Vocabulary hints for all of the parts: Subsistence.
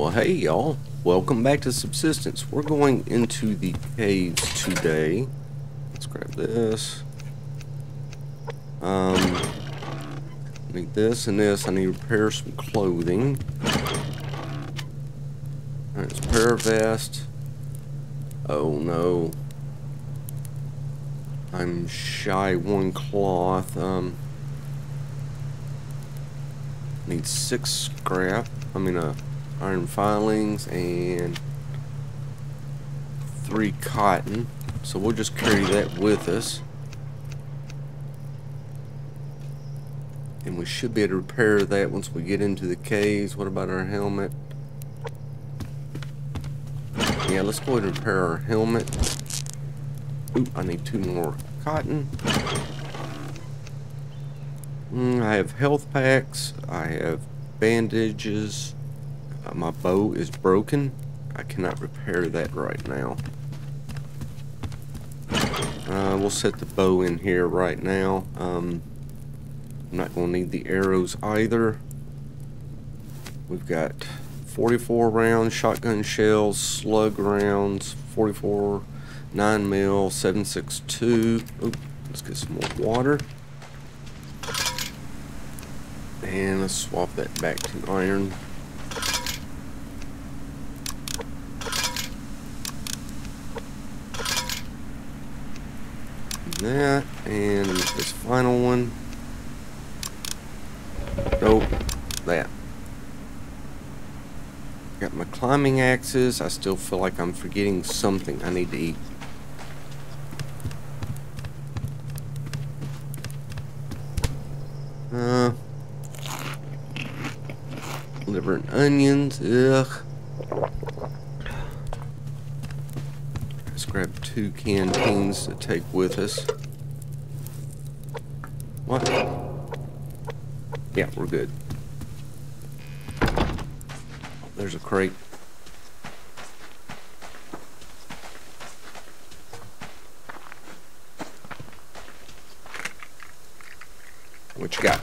Well, hey y'all, welcome back to Subsistence. We're going into the caves today. Let's grab this. Need this and this. I need to repair some clothing. Alright, let's repair a vest. Oh no. I'm shy one cloth. Need six scrap. Iron filings and three cotton, so we'll just carry that with us, and we should be able to repair that once we get into the caves. What about our helmet? Yeah, let's go ahead and repair our helmet. Oop, I need two more cotton. I have health packs, I have bandages. My bow is broken. I cannot repair that right now. We'll set the bow in here right now. I'm not going to need the arrows either. We've got 44 rounds, shotgun shells, slug rounds, 44, 9mm, 7.62. Oop, let's get some more water. And let's swap that back to iron. That, and this final one. Nope, that. Got my climbing axes. I still feel like I'm forgetting something. I need to eat. Liver and onions. Ugh. Let's grab two canteens to take with us. What? Yeah, we're good. There's a crate. What you got?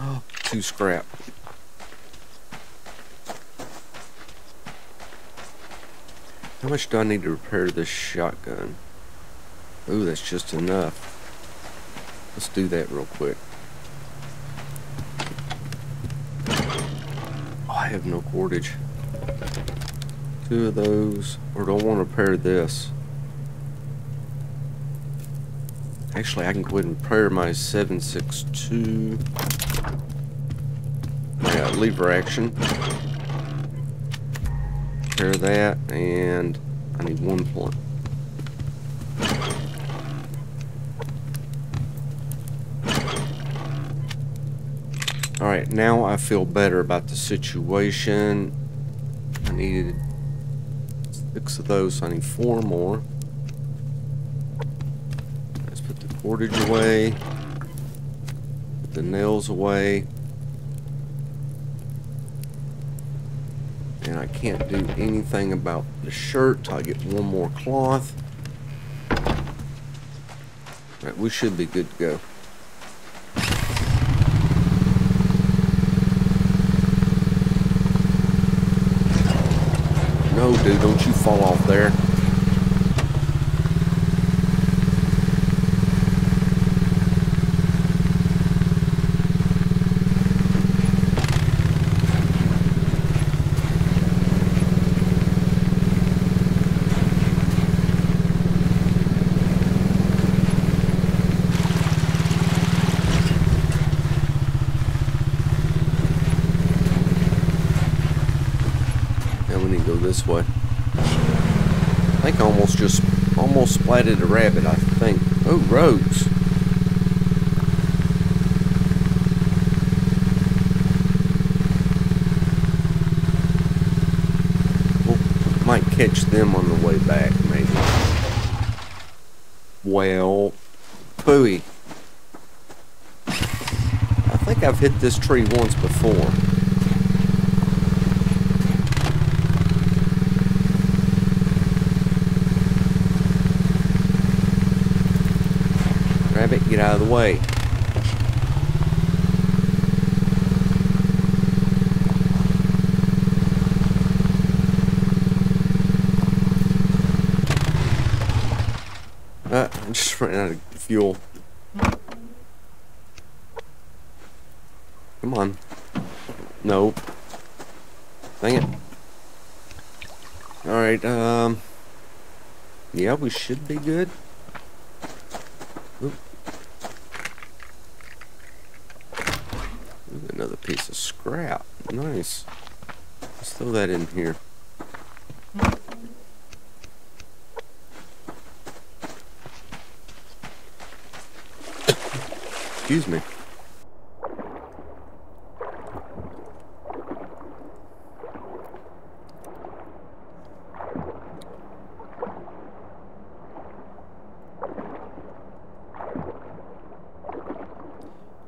Oh, two scrap. How much do I need to repair this shotgun? Ooh, that's just enough. Let's do that real quick. Oh, I have no cordage. Two of those. Or do I want to repair this? Actually, I can go ahead and repair my 7.62. Yeah, lever action. Repair that, and I need one point. Alright, now I feel better about the situation. I needed six of those, so I need four more. Let's put the cordage away. Put the nails away. And I can't do anything about the shirt till I get one more cloth. Alright, we should be good to go. No, dude, don't you fall off there. This way. I think I almost splatted a rabbit, I think. Oh, roads. Well, might catch them on the way back, maybe. Well, pooey. I think I've hit this tree once before. Rabbit, get out of the way. just running out of fuel. Come on. Nope. Dang it. Alright, yeah, we should be good. Oop. Ooh, another piece of scrap. Nice. Let's throw that in here. Excuse me.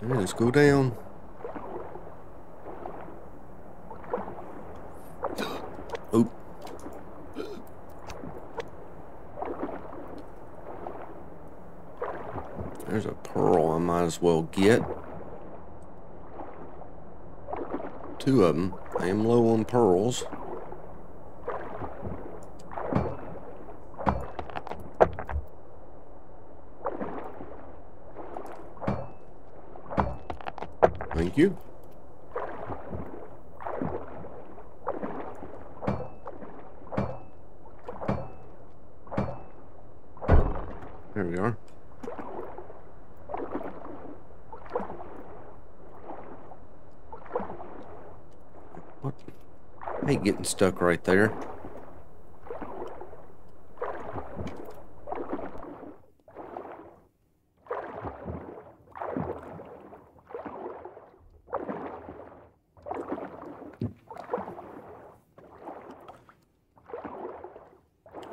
Let's go down. Oop. There's a pearl I might as well get. Two of them. I am low on pearls. Thank you. There we are. What? I ain't getting stuck right there.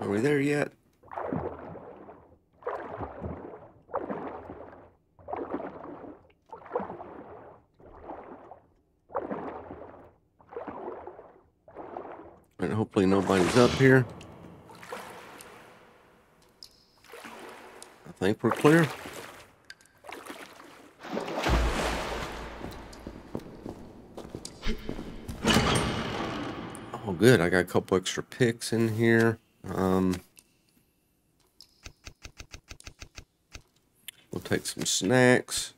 Are we there yet? And hopefully nobody's up here. I think we're clear. Oh good, I got a couple extra picks in here. We'll take some snacks.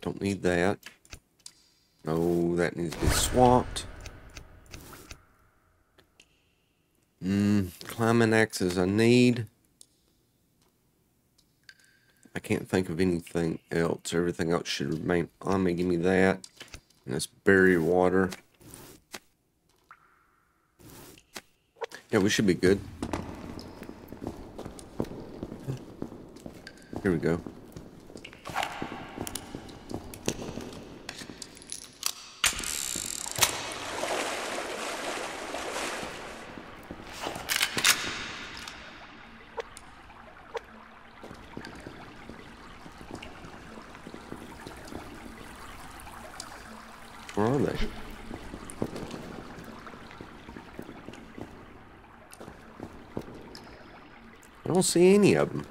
Don't need that. No, that needs to be swapped. Climbing axes I need. I can't think of anything else. Everything else should remain on me. Give me that. And that's berry water. Yeah, we should be good. Here we go. Where are they? I don't see any of them.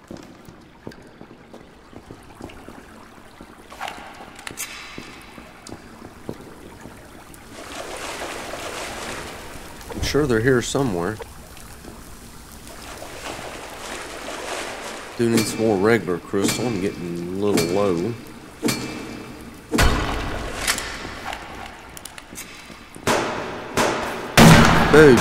I'm sure they're here somewhere. Do need some more regular crystal. I'm getting a little low. Boom.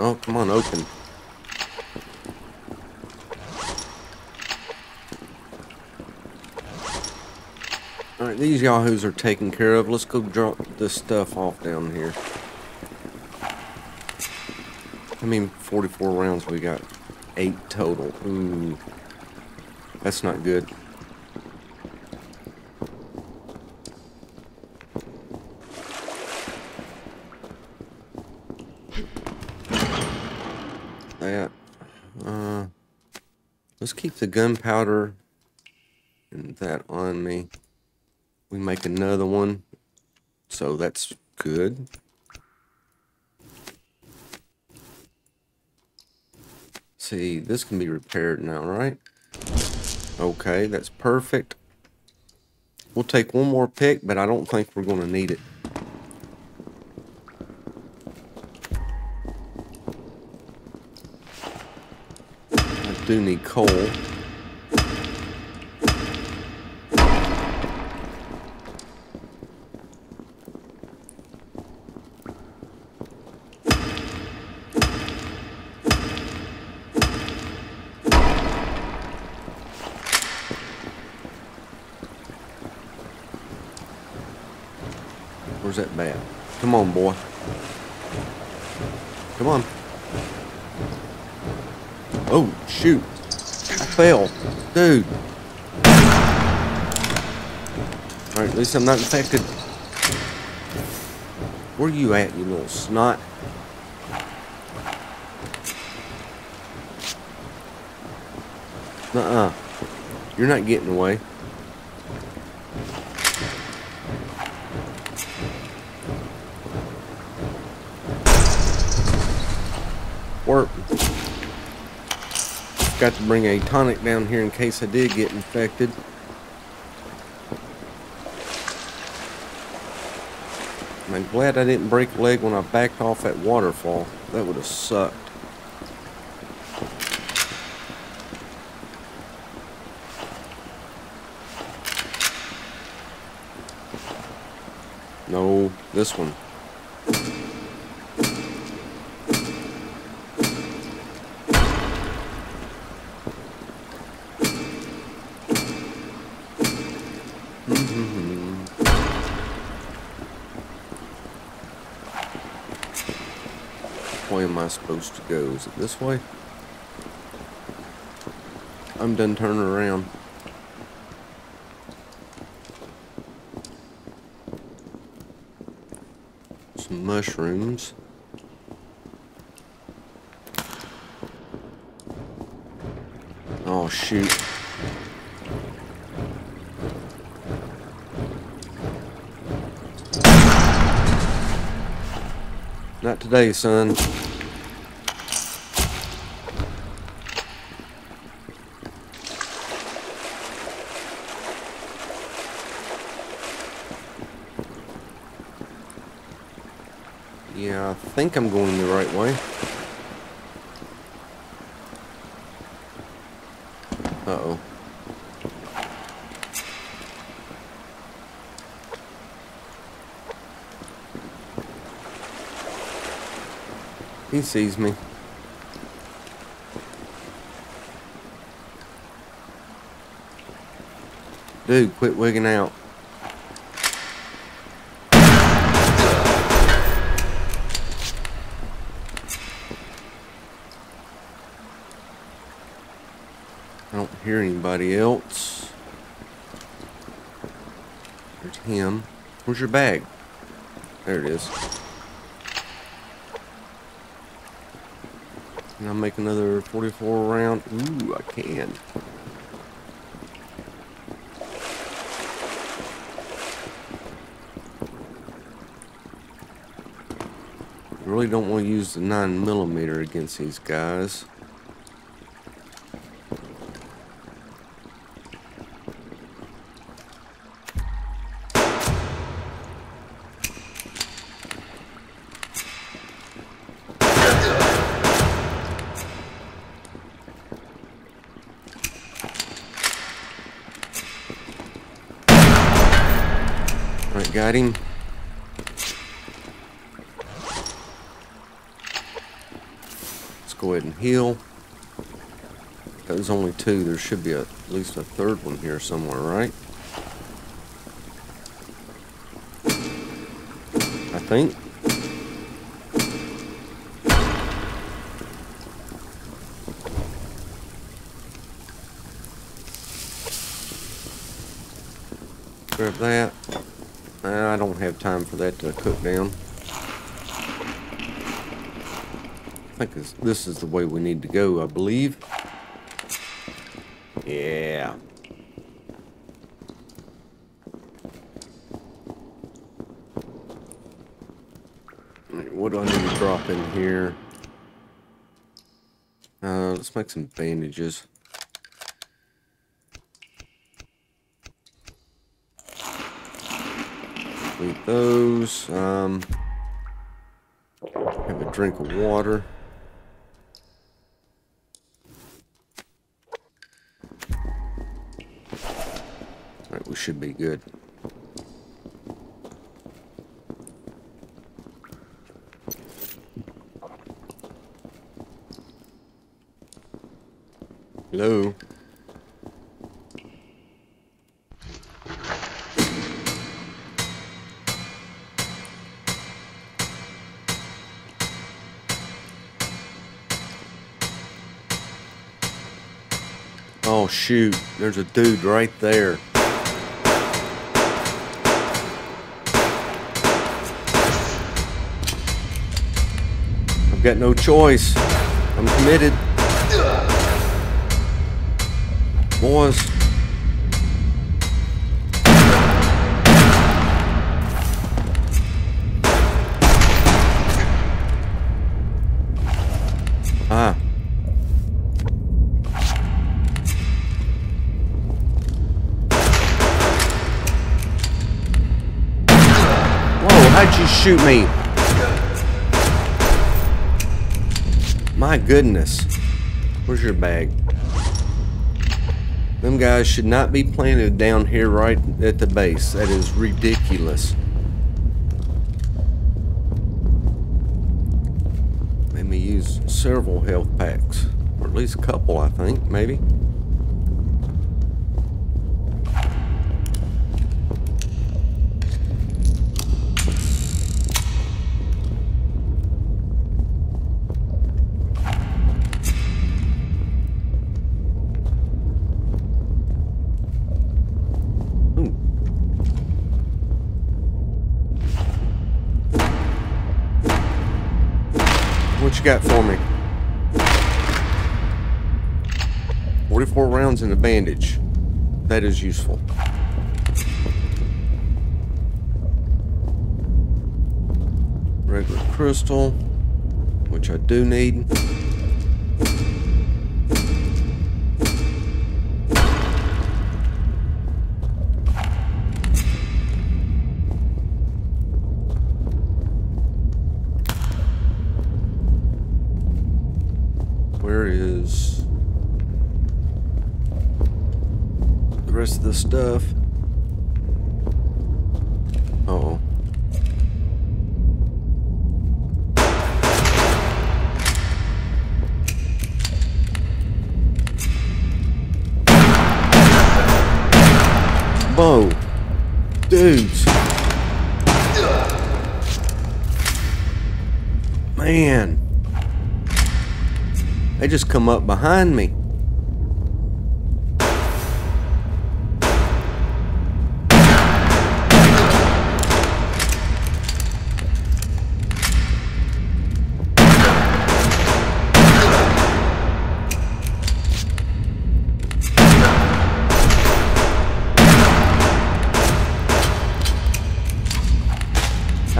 Oh, come on, open. Alright, these yahoos are taken care of. Let's go drop this stuff off down here. I mean, 44 rounds, we got 8 total. Ooh. That's not good. Let's keep the gunpowder and that on me. We make another one, so that's good. see, this can be repaired now, right? Okay, that's perfect. We'll take one more pick, but I don't think we're going to need it. I do need coal. Where's that bat? Come on, boy. Come on. Oh, shoot. I fell. Dude. Alright, at least I'm not infected. Where are you at, you little snot? Nuh-uh. You're not getting away. Work. Got to bring a tonic down here in case I did get infected. I'm glad I didn't break a leg when I backed off that waterfall. That would have sucked. No, this one. Where am I supposed to go? Is it this way? I'm done turning around. Some mushrooms. Oh, shoot. Not today, son. Yeah, I think I'm going the right way. Uh-oh. He sees me. Dude, quit wigging out. I don't hear anybody else. There's him. Where's your bag? There it is. Can I make another 44 round? Ooh, I can. Really don't want to use the 9mm against these guys. Got him. Let's go ahead and heal. That was only two. There should be at least a third one here somewhere, right? I think. Grab that. I don't have time for that to cook down. I think this is the way we need to go, I believe. Yeah. What do I need to drop in here? let's make some bandages. Eat those. Have a drink of water. Alright, we should be good. Hello? Oh shoot, there's a dude right there. I've got no choice. I'm committed. Boys. Shoot me. My goodness. Where's your bag? Them guys should not be planted down here right at the base. That is ridiculous. Made me use several health packs. Or at least a couple, I think, maybe. What you got for me? 44 rounds in a bandage. That is useful. Regular crystal, which I do need. The stuff. Uh-oh. Whoa. Dudes. Man. They just come up behind me.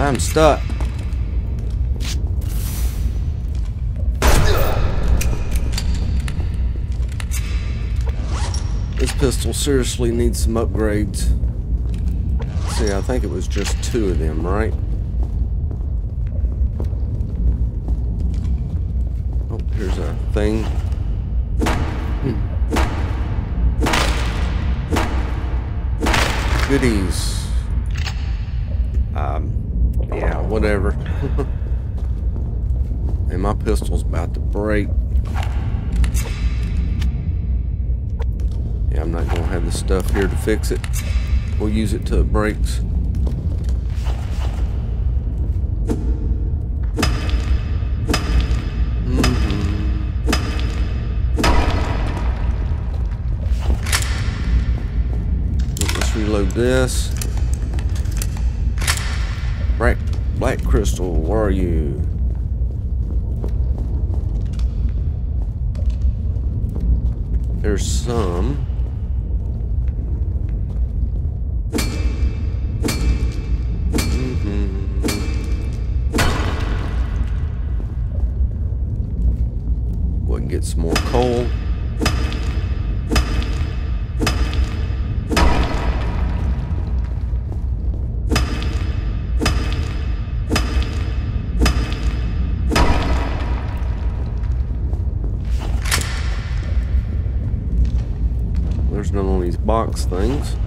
I'm stuck. This pistol seriously needs some upgrades. See, I think it was just 2 of them, right? Oh, here's a thing. Goodies. Yeah, whatever. And my pistol's about to break. Yeah, I'm not gonna have the stuff here to fix it. We'll use it till it breaks. Let's reload this. Black crystal, where are you? There's some. We can get some more coal. There's none on these box things.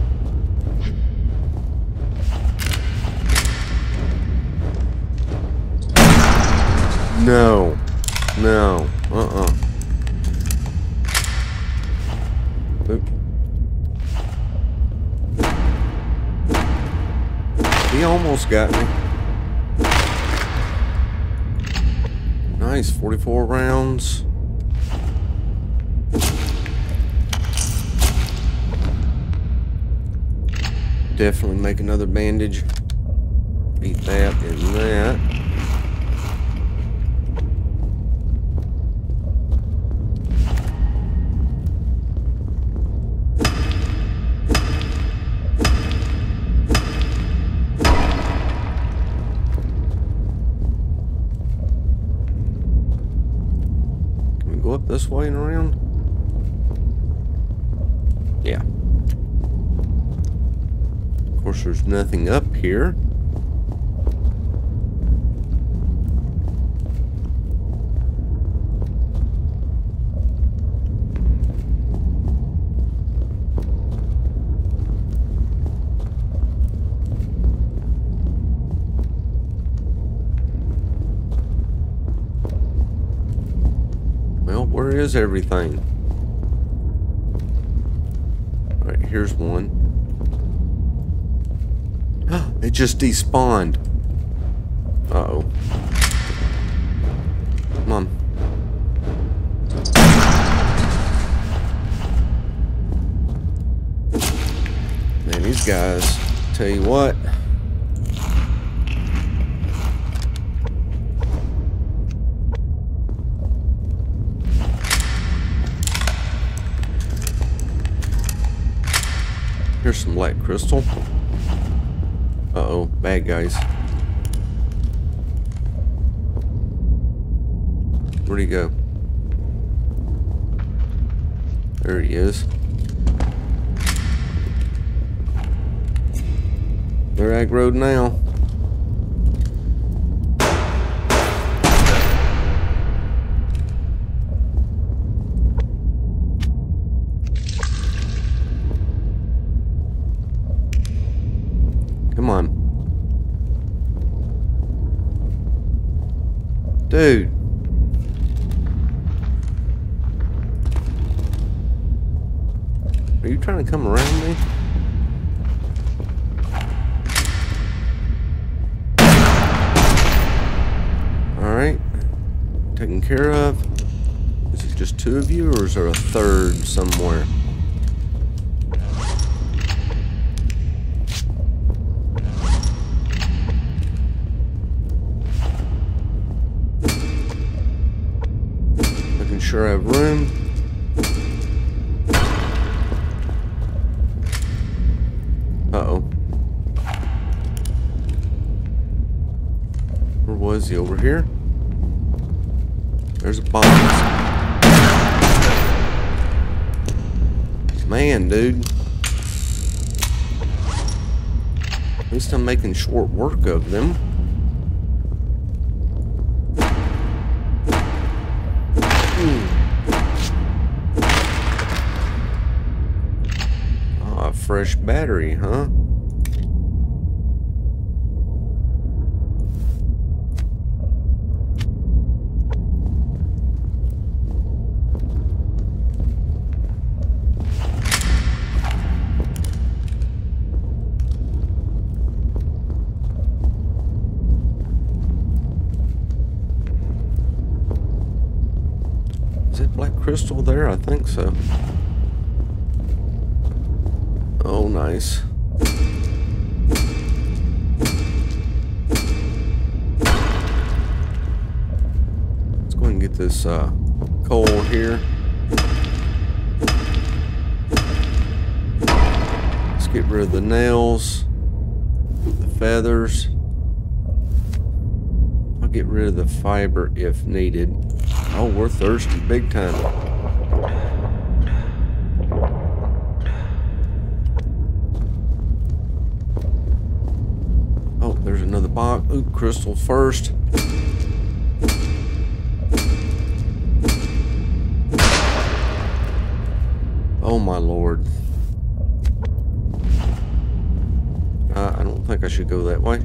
No. No. Oop. He almost got me. Nice. 44 rounds. Definitely make another bandage. Beat that and that. Can we go up this way and around? Yeah. Of course, there's nothing up here. Well, where is everything? All right, here's one. It just despawned. Uh-oh. Come on. Man, these guys, tell you what. Here's some light crystal. Uh-oh, bad guys. Where'd he go? There he is. They're aggroed now. Come on. Dude. Are you trying to come around me? Alright. Taken care of. Is it just two of you or is there a third somewhere? Sure, I have room. Uh-oh. Where was he? Over here? There's a bomb. Man, dude. At least I'm making short work of them. Fresh battery, huh? Is that black crystal there? I think so. Oh, nice. Let's go ahead and get this coal here. Let's get rid of the nails, the feathers. I'll get rid of the fiber if needed. Oh, we're thirsty big time. There's another box. Ooh, crystal first. Oh Oh my lord. I don't think I should go that way.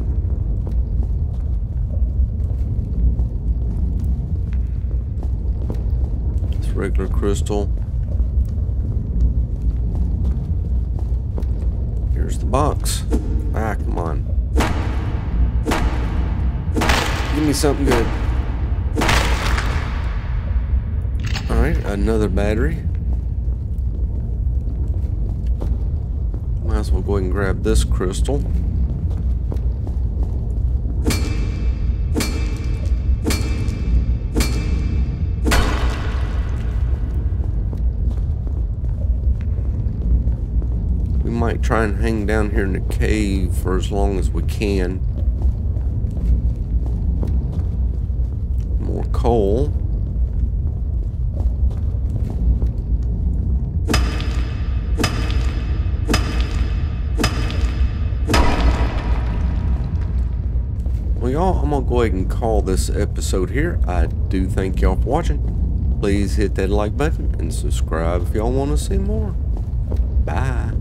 It's regular crystal. Here's the box. Ah, come on. Give me something good. Alright, another battery. Might as well go ahead and grab this crystal. We might try and hang down here in the cave for as long as we can. More coal. Y'all, I'm gonna go ahead and call this episode here. I do thank y'all for watching. Please hit that like button and subscribe if y'all want to see more. Bye.